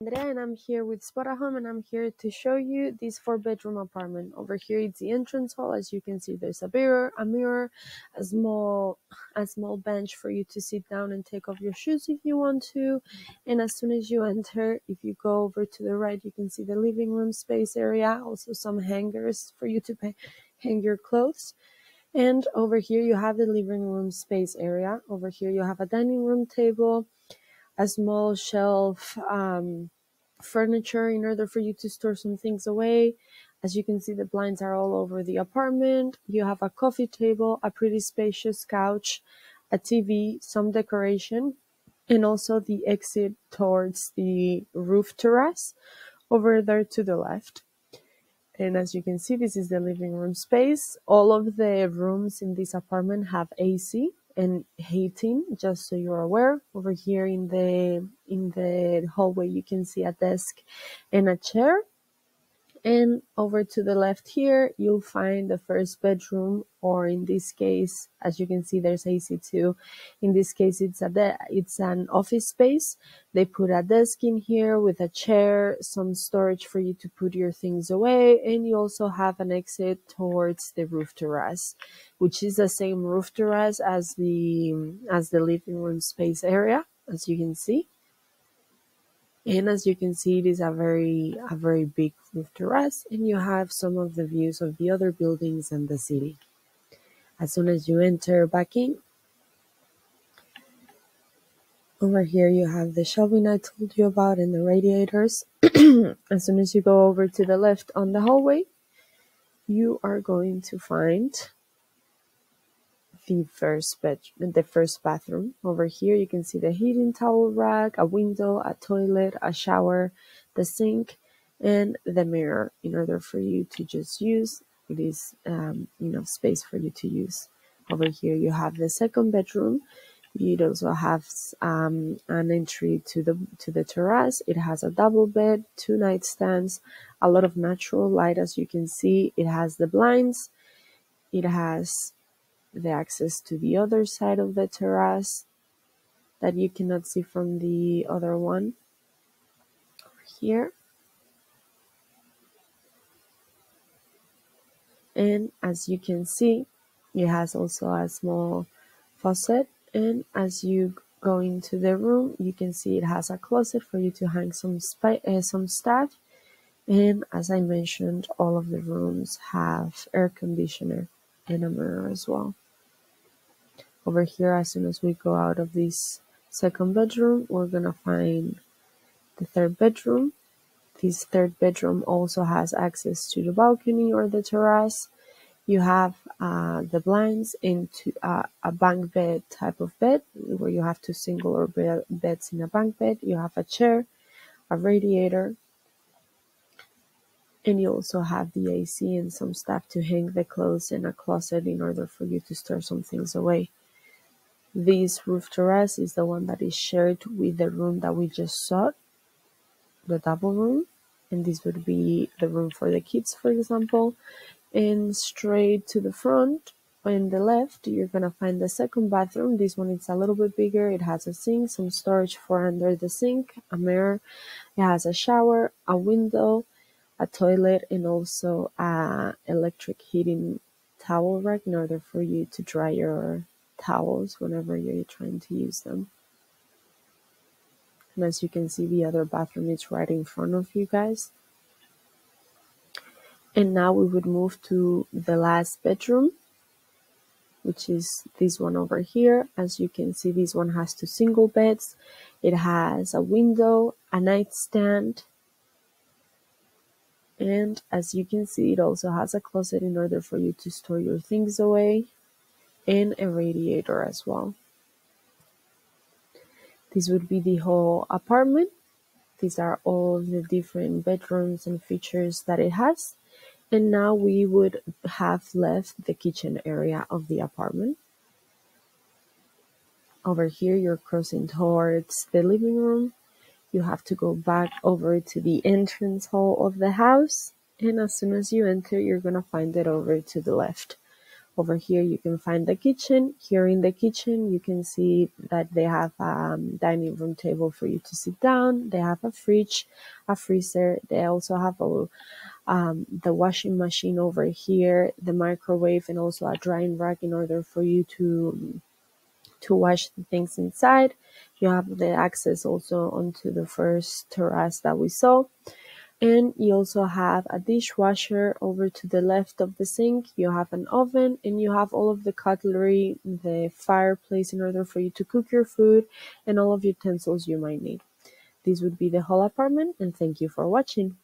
And I'm here with Spotahome, and I'm here to show you this 4-bedroom apartment. Over here it's the entrance hall. As you can see, there's a mirror, a small bench for you to sit down and take off your shoes if you want to. And as soon as you enter, if you go over to the right, you can see the living room space area, also some hangers for you to hang your clothes. And over here you have the living room space area. Over here you have a dining room table, a small shelf, furniture in order for you to store some things away. As you can see, the blinds are all over the apartment. You have a coffee table, a pretty spacious couch, a TV, some decoration, and also the exit towards the roof terrace over there to the left. And as you can see, this is the living room space. All of the rooms in this apartment have AC and heating, just so you're aware. Over here in the hallway you can see a desk and a chair. And over to the left here you'll find the first bedroom, or in this case, as you can see, there's AC too. In this case it's an office space. They put a desk in here with a chair, some storage for you to put your things away, and you also have an exit towards the roof terrace, which is the same roof terrace as the living room space area, as you can see. And as you can see, it is a very big roof terrace, and you have some of the views of the other buildings and the city. As soon as you enter back in, over here you have the shelving I told you about and the radiators. As soon as you go over to the left on the hallway, you are going to find the first bathroom. Over here you can see the heating towel rack, a window, a toilet, a shower, the sink, and the mirror in order for you to just use this enough space for you to use. Over here you have the second bedroom. It also has an entry to the terrace. It has a double bed, 2 nightstands, a lot of natural light, as you can see. It has the blinds. It has the access to the other side of the terrace that you cannot see from the other one over here. And as you can see, it has also a small faucet. And as you go into the room, you can see it has a closet for you to hang some stuff. And as I mentioned, all of the rooms have air conditioner and a mirror as well. Over here, as soon as we go out of this second bedroom, we're gonna find the third bedroom. This third bedroom also has access to the balcony or the terrace. You have the blinds into a bunk bed type of bed, where you have 2 single or beds in a bunk bed. You have a chair, a radiator, and you also have the AC and some stuff to hang the clothes in a closet in order for you to store some things away. This roof terrace is the one that is shared with the room that we just saw, the double room. And this would be the room for the kids, for example. And straight to the front on the left, you're gonna find the second bathroom. This one is a little bit bigger. It has a sink, some storage for under the sink, a mirror. It has a shower, a window, a toilet, and also an electric heating towel rack in order for you to dry your towels whenever you're trying to use them. And as you can see, the other bathroom is right in front of you guys. And now we would move to the last bedroom, which is this one over here. As you can see, this one has 2 single beds. It has a window, a nightstand, and as you can see, it also has a closet in order for you to store your things away, and a radiator as well. This would be the whole apartment. These are all the different bedrooms and features that it has. And now we would have left the kitchen area of the apartment. Over here, you're crossing towards the living room. You have to go back over to the entrance hall of the house, and as soon as you enter, you're gonna find it over to the left. Over here, you can find the kitchen. Here in the kitchen, you can see that they have a dining room table for you to sit down. They have a fridge, a freezer. They also have the washing machine over here, the microwave, and also a drying rack in order for you to wash the things inside. You have the access also onto the first terrace that we saw. And you also have a dishwasher over to the left of the sink. You have an oven, and you have all of the cutlery, the fireplace in order for you to cook your food, and all of utensils you might need. This would be the whole apartment, and thank you for watching.